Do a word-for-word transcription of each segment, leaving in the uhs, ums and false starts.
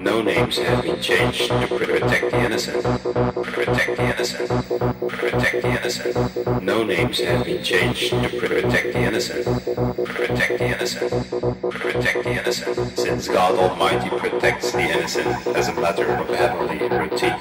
No names have been changed to protect the innocent. Protect the innocent. Protect the innocent. No names have been changed to protect the innocent. Protect the innocent. Protect the innocent. Since God Almighty protects the innocent as a matter of heavenly routine.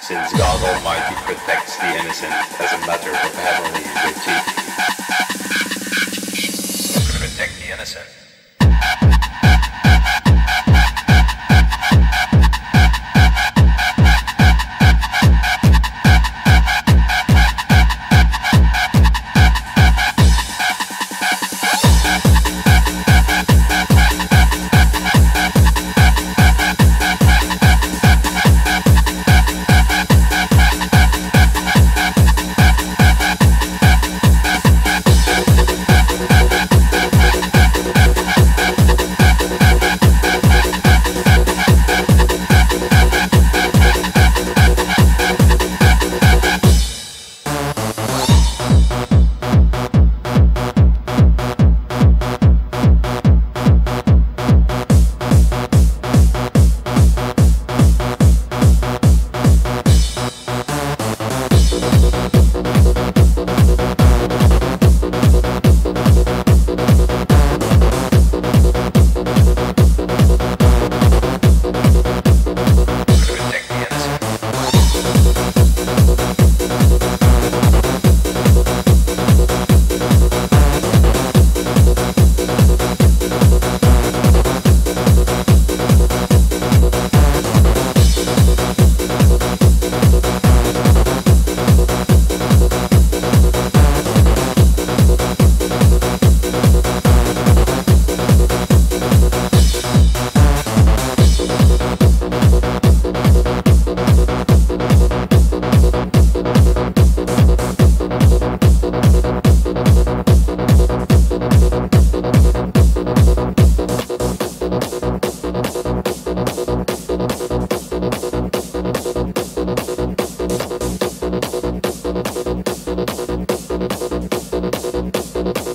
Since God Almighty protects the innocent as a matter of heavenly routine.